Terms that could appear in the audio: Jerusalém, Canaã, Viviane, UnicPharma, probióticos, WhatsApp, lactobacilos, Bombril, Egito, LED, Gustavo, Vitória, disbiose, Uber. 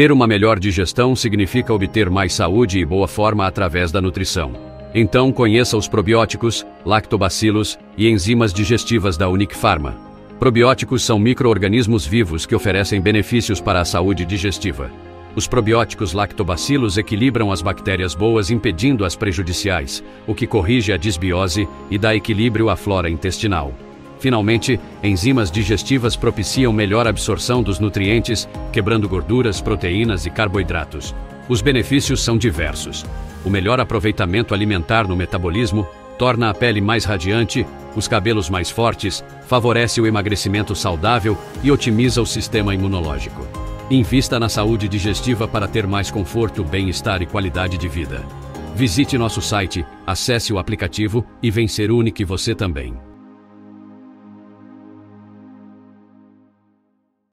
Ter uma melhor digestão significa obter mais saúde e boa forma através da nutrição. Então conheça os probióticos, lactobacilos e enzimas digestivas da UnicPharma. Probióticos são micro-organismos vivos que oferecem benefícios para a saúde digestiva. Os probióticos lactobacilos equilibram as bactérias boas impedindo as prejudiciais, o que corrige a disbiose e dá equilíbrio à flora intestinal. Finalmente, enzimas digestivas propiciam melhor absorção dos nutrientes, quebrando gorduras, proteínas e carboidratos. Os benefícios são diversos. O melhor aproveitamento alimentar no metabolismo torna a pele mais radiante, os cabelos mais fortes, favorece o emagrecimento saudável e otimiza o sistema imunológico. Invista na saúde digestiva para ter mais conforto, bem-estar e qualidade de vida. Visite nosso site, acesse o aplicativo e vencer Unic você também.